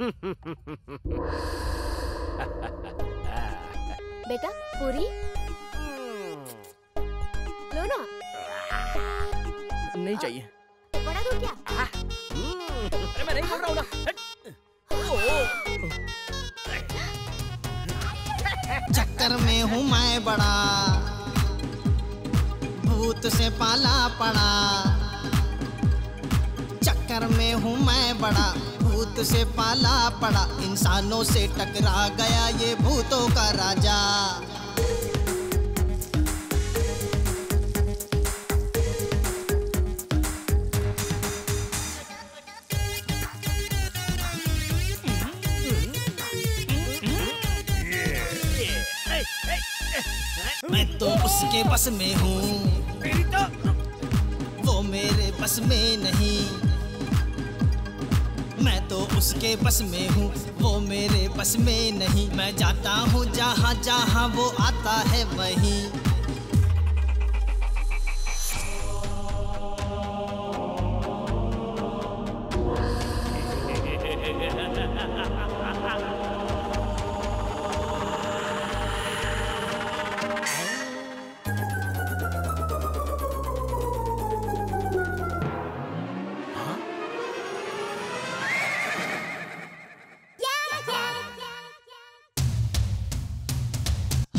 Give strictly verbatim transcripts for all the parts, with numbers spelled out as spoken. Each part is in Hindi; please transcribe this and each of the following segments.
बेटा पूरी लो ना। नहीं चाहिए। बड़ा दूं क्या? अरे मैं नहीं बोल रहा हूँ ना। चक्कर में हूँ मैं बड़ा, भूत से पाला पड़ा। चक्कर में हूँ मैं बड़ा, भूत से पाला पड़ा। इंसानों से टकरा गया ये भूतों का राजा। मैं तो उसके बस में हूँ, वो मेरे बस में नहीं। मैं तो उसके बस में हूँ, वो मेरे बस में नहीं। मैं जाता हूँ जहाँ जहाँ वो आता है वहीं।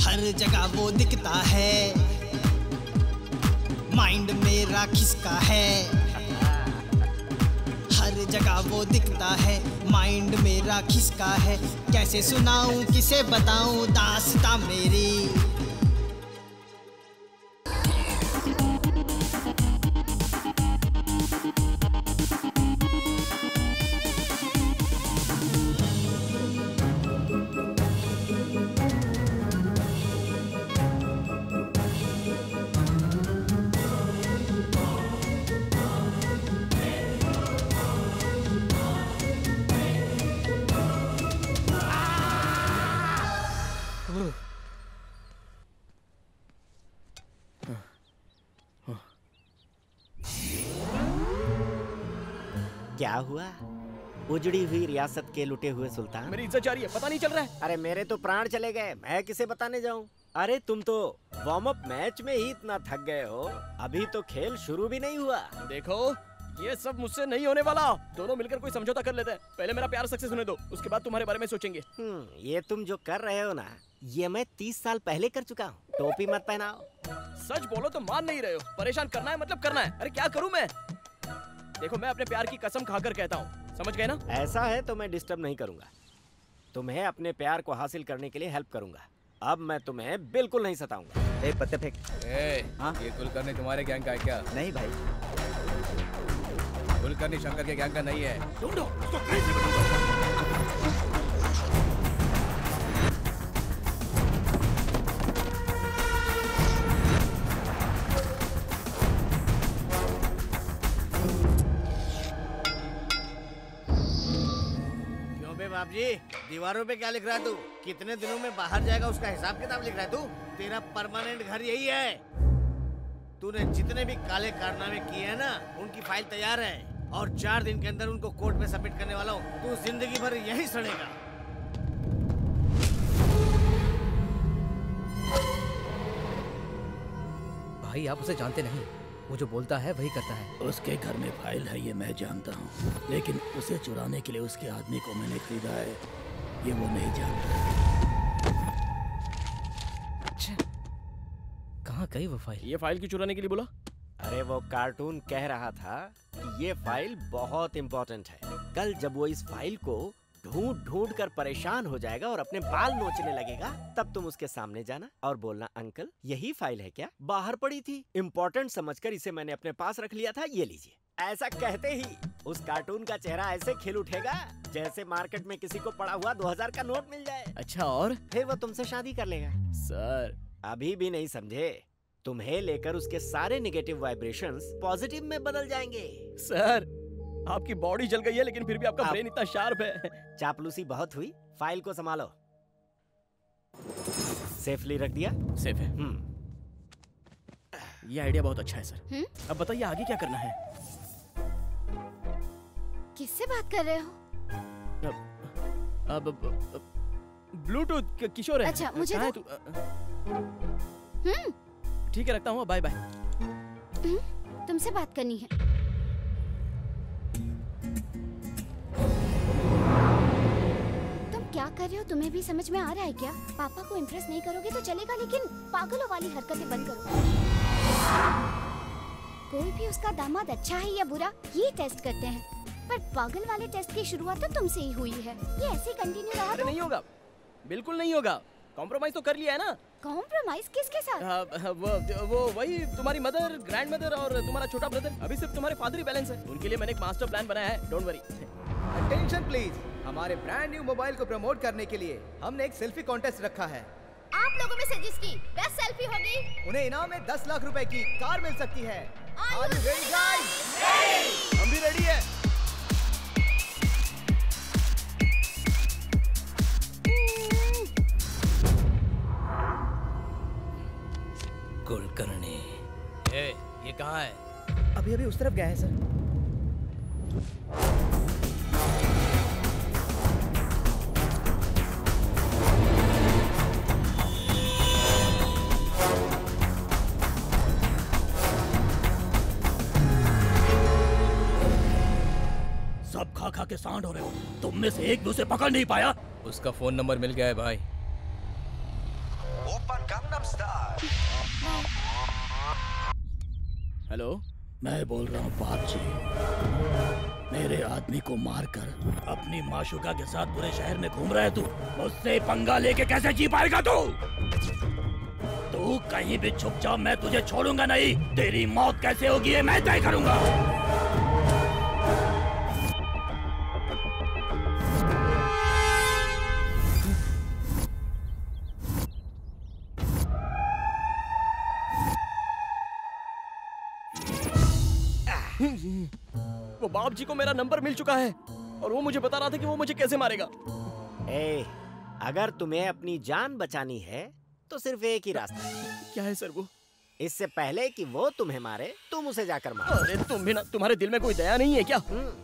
हर जगह वो दिखता है, माइंड मेरा खिसका है। हर जगह वो दिखता है, माइंड मेरा खिसका है। कैसे सुनाऊं किसे बताऊं दास्तां मेरी। क्या हुआ? उजड़ी हुई रियासत के लुटे हुए सुल्तान। मेरी इज्जत जा रही है, पता नहीं चल रहा है। अरे मेरे तो प्राण चले गए, मैं किसे बताने जाऊं। अरे तुम तो वार्म अप मैच में ही इतना थक गए हो, अभी तो खेल शुरू भी नहीं हुआ। देखो ये सब मुझसे नहीं होने वाला, दोनों मिलकर कोई समझौता कर लेते हैं। पहले मेरा प्यार सक्सेस होने दो, उसके बाद तुम्हारे बारे में सोचेंगे। ये तुम जो कर रहे हो ना, ये मैं तीस साल पहले कर चुका हूँ। टोपी मत पहनाओ। सच बोलो तो मान नहीं रहे हो। परेशान करना है मतलब करना है। अरे क्या करूँ मैं। देखो मैं अपने प्यार की कसम खाकर कहता हूँ, समझ गए ना। ऐसा है तो मैं डिस्टर्ब नहीं करूंगा तुम्हें, अपने प्यार को हासिल करने के लिए हेल्प करूंगा। अब मैं तुम्हें बिल्कुल नहीं सताऊंगा। ए पत्ते फेंक। ए हाँ ये कुलकर्णी तुम्हारे गैंग का है क्या? नहीं भाई, कुलकर्णी शंकर के गैंग का नहीं है। ढूंढो जी। दीवारों पे क्या लिख रहा है तू? कितने दिनों में बाहर जाएगा उसका हिसाब किताब लिख रहा है तू? तेरा परमानेंट घर यही है। तूने जितने भी काले कारनामे किए हैं ना, उनकी फाइल तैयार है और चार दिन के अंदर उनको कोर्ट में सबमिट करने वाला हूँ। तू जिंदगी भर यही सड़ेगा। भाई आप उसे जानते नहीं, वो जो बोलता है वही करता है। उसके घर में फाइल है ये मैं जानता हूँ, लेकिन उसे चुराने के लिए उसके आदमी को मैंने खरीदा है ये वो नहीं जानता। अच्छा कहाँ गई वो फाइल? ये फाइल क्यों चुराने के लिए बोला? अरे वो कार्टून कह रहा था कि ये फाइल बहुत इम्पोर्टेंट है। कल जब वो इस फाइल को ढूंढ ढूंढ कर परेशान हो जाएगा और अपने बाल नोचने लगेगा, तब तुम उसके सामने जाना और बोलना अंकल यही फाइल है क्या? बाहर पड़ी थी, इम्पोर्टेंट समझकर इसे मैंने अपने पास रख लिया था, ये लीजिए। ऐसा कहते ही उस कार्टून का चेहरा ऐसे खिल उठेगा जैसे मार्केट में किसी को पड़ा हुआ दो हज़ार का नोट मिल जाए। अच्छा और फिर वो तुमसे शादी कर लेगा। सर अभी भी नहीं समझे? तुम्हें लेकर उसके सारे निगेटिव वाइब्रेशंस पॉजिटिव में बदल जाएंगे। सर आपकी बॉडी जल गई है लेकिन फिर भी आपका ब्रेन इतना शार्प है। चापलूसी बहुत हुई, फाइल को संभालो। सेफली रख दिया? सेफ है। ये आइडिया बहुत अच्छा है सर। हुँ? अब बताइए आगे क्या करना है। किससे बात कर रहे हो? ब्लूटूथ किशोर है। अच्छा मुझे है तू? हम्म ठीक है रखता हूँ, बाय बाय। तुमसे बात करनी है। तुम क्या कर रहे हो तुम्हें भी समझ में आ रहा है क्या? पापा को इम्प्रेस नहीं करोगे तो चलेगा, लेकिन पागलों वाली हरकतें बंद करो। कोई भी उसका दामाद अच्छा है या बुरा ये टेस्ट करते हैं, पर पागल वाले टेस्ट की शुरुआत तो तुमसे ही हुई है। ये ऐसे कंटिन्यू रहा तो नहीं होगा, बिल्कुल नहीं होगा। कॉम्प्रोमाइज तो कर लिया है ना। कॉम्प्रोमाइज किसके साथ? आ, वो वो वही तुम्हारी मदर, ग्रैंड मदर और तुम्हारा छोटा ब्रदर। अभी सिर्फ तुम्हारे फादर ही बैलेंस है, उनके लिए मैंने एक मास्टर प्लान बनाया है। Don't worry. अटेंशन प्लीज, हमारे ब्रांड न्यू मोबाइल को प्रमोट करने के लिए हमने एक सेल्फी कॉन्टेस्ट रखा है। आप लोगों में से जिसकी दस सेल्फी होगी उन्हें इनाम में दस लाख रुपए की कार मिल सकती है। हम भी रेडी है। कुलकर्णी, ए, ये कहाँ है? अभी अभी उस तरफ गया है सर। सब खा खा के सांड हो रहे हो। तुम में से एक भी उसे पकड़ नहीं पाया। उसका फोन नंबर मिल गया है भाई। हेलो, मैं बोल रहा हूँ बाप जी। मेरे आदमी को मारकर अपनी माशुका के साथ पूरे शहर में घूम रहा है तू। मुझसे पंगा लेके कैसे जी पाएगा तू? तू कहीं भी छुप जा, मैं तुझे छोड़ूंगा नहीं। तेरी मौत कैसे होगी ये मैं तय करूंगा। वो बाप जी को मेरा नंबर मिल चुका है और वो मुझे बता रहा था कि वो मुझे कैसे मारेगा। ए, अगर तुम्हें अपनी जान बचानी है तो सिर्फ एक ही रास्ता है। क्या है सर वो? इससे पहले कि वो तुम्हें मारे तुम उसे जाकर मारो। अरे तुम भी ना, तुम्हारे दिल में कोई दया नहीं है क्या?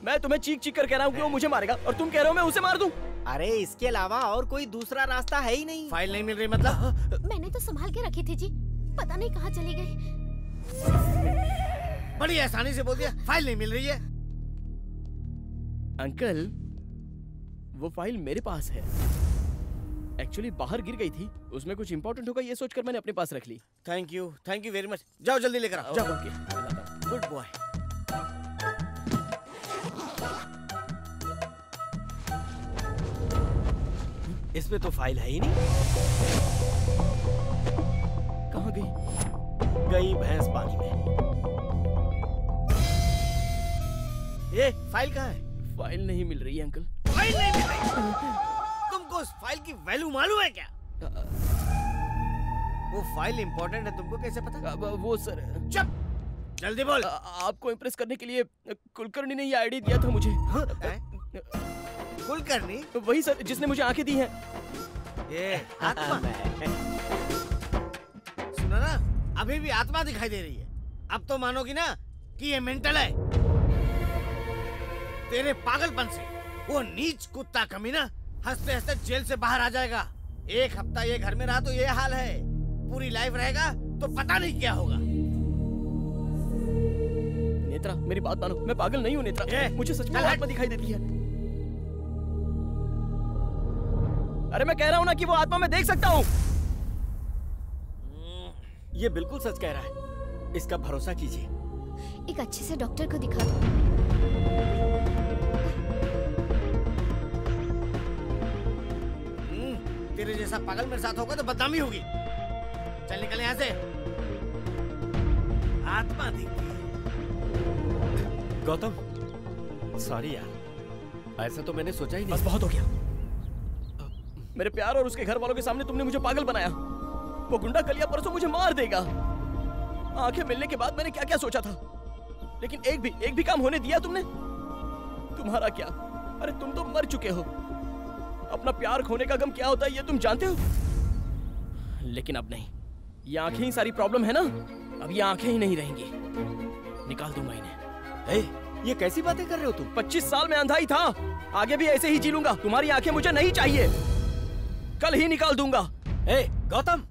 मैं तुम्हें चीख चीख कर कह रहा हूँ कि वो मुझे मारेगा और तुम कह रहे हो मैं उसे मार दूं। अरे इसके अलावा और कोई दूसरा रास्ता है ही नहीं। फाइल नहीं मिल रही मतलब? मैंने तो संभाल के रखी थी जी, पता नहीं कहाँ चली गयी। बड़ी आसानी से बोल दिया फाइल नहीं मिल रही है। अंकल वो फाइल मेरे पास है, एक्चुअली बाहर गिर गई थी, उसमें कुछ इंपॉर्टेंट होगा ये सोचकर मैंने अपने पास रख ली। Thank you, thank you very much. जाओ जल्दी लेकर आओ। जाओ। Okay good boy. इसमें तो फाइल है ही नहीं। कहाँ गई? गई भैंस पानी में। ये फाइल कहाँ है? फाइल नहीं मिल रही है अंकल। फाइल नहीं मिल रही? तुमको उस फाइल की वैल्यू मालूम है क्या? आ, वो फाइल इंपॉर्टेंट है तुमको कैसे पता? आ, वो सर। चुप, जल्दी बोल। आ, आपको इम्प्रेस करने के लिए कुलकर्णी ने ये आईडी दिया था मुझे। कुलकर्णी? वही सर जिसने मुझे आंखें दी हैं। ये आत्मा है। सुना ना, अभी भी आत्मा दिखाई दे रही है। अब तो मानोगी ना कि ये मेंटल है। तेरे पागलपन से वो नीच कुत्ता कमीना हंसते हंसते जेल से बाहर आ जाएगा। एक हफ्ता ये घर में रहा तो ये हाल है, पूरी लाइफ रहेगा तो पता नहीं क्या होगा। नेत्रा मेरी बात मानो, मैं पागल नहीं हूँ नेत्रा। ए, मुझे सच में आत्मा दिखाई देती है। अरे मैं कह रहा हूँ ना कि वो आत्मा मैं देख सकता हूँ। ये बिल्कुल सच कह रहा है, इसका भरोसा कीजिए। एक अच्छे से डॉक्टर को दिखा दो। तेरे जैसा पागल मेरे साथ होगा तो बदनामी होगी। चल निकल यहाँ से। आत्मा दिखती है। गौतम सॉरी यार, ऐसा तो मैंने सोचा ही नहीं। बस बहुत हो गया। मेरे प्यार और उसके घर वालों के सामने तुमने मुझे पागल बनाया। वो गुंडा कलिया परसों मुझे मार देगा। आंखें मिलने के बाद मैंने क्या क्या सोचा था, लेकिन एक भी एक भी काम होने दिया तुमने। तुम्हारा क्या, अरे तुम तो मर चुके हो। अपना प्यार खोने का गम क्या होता है ये तुम जानते हो, लेकिन अब नहीं। ये आंखें ही सारी प्रॉब्लम है ना, अब ये आंखें ही नहीं रहेंगी। निकाल दूंगा इन्हें। ये कैसी बातें कर रहे हो तुम? पच्चीस साल में अंधा ही था, आगे भी ऐसे ही जी लूंगा। तुम्हारी आंखें मुझे नहीं चाहिए, कल ही निकाल दूंगा। ए गौतम।